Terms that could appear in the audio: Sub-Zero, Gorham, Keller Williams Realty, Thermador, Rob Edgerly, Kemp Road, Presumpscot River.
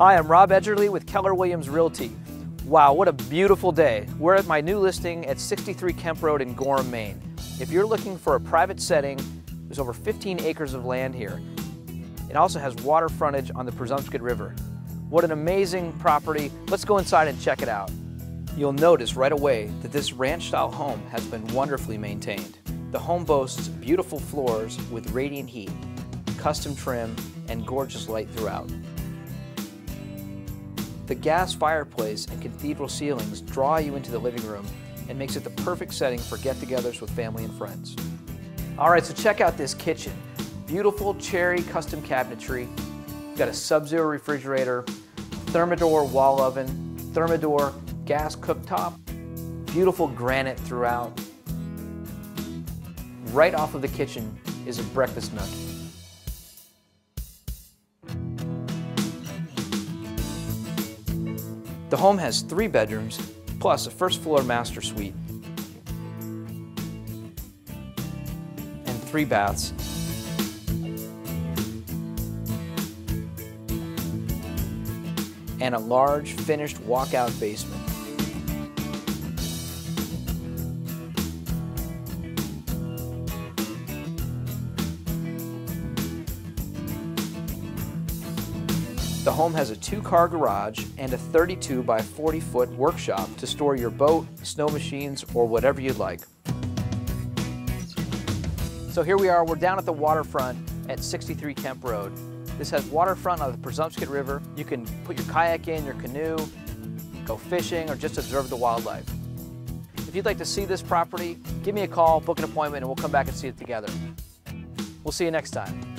Hi, I'm Rob Edgerly with Keller Williams Realty. Wow, what a beautiful day. We're at my new listing at 63 Kemp Road in Gorham, Maine. If you're looking for a private setting, there's over 15 acres of land here. It also has water frontage on the Presumpscot River. What an amazing property. Let's go inside and check it out. You'll notice right away that this ranch-style home has been wonderfully maintained. The home boasts beautiful floors with radiant heat, custom trim, and gorgeous light throughout. The gas fireplace and cathedral ceilings draw you into the living room and makes it the perfect setting for get-togethers with family and friends. All right, so check out this kitchen. Beautiful cherry custom cabinetry. You've got a Sub-Zero refrigerator, Thermador wall oven, Thermador gas cooktop, beautiful granite throughout. Right off of the kitchen is a breakfast nookie. The home has 3 bedrooms plus a first floor master suite and 3 baths. And a large finished walkout basement. The home has a 2-car garage and a 32 by 40-foot workshop to store your boat, snow machines, or whatever you'd like. So here we are, we're down at the waterfront at 63 Kemp Road. This has waterfront on the Presumpscot River. You can put your kayak in, your canoe, go fishing, or just observe the wildlife. If you'd like to see this property, give me a call, book an appointment, and we'll come back and see it together. We'll see you next time.